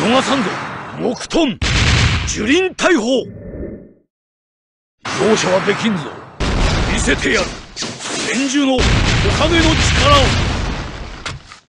용화산도 목톤 주린타이호容赦はできんぞ見せてやる。千獣のおかげの力を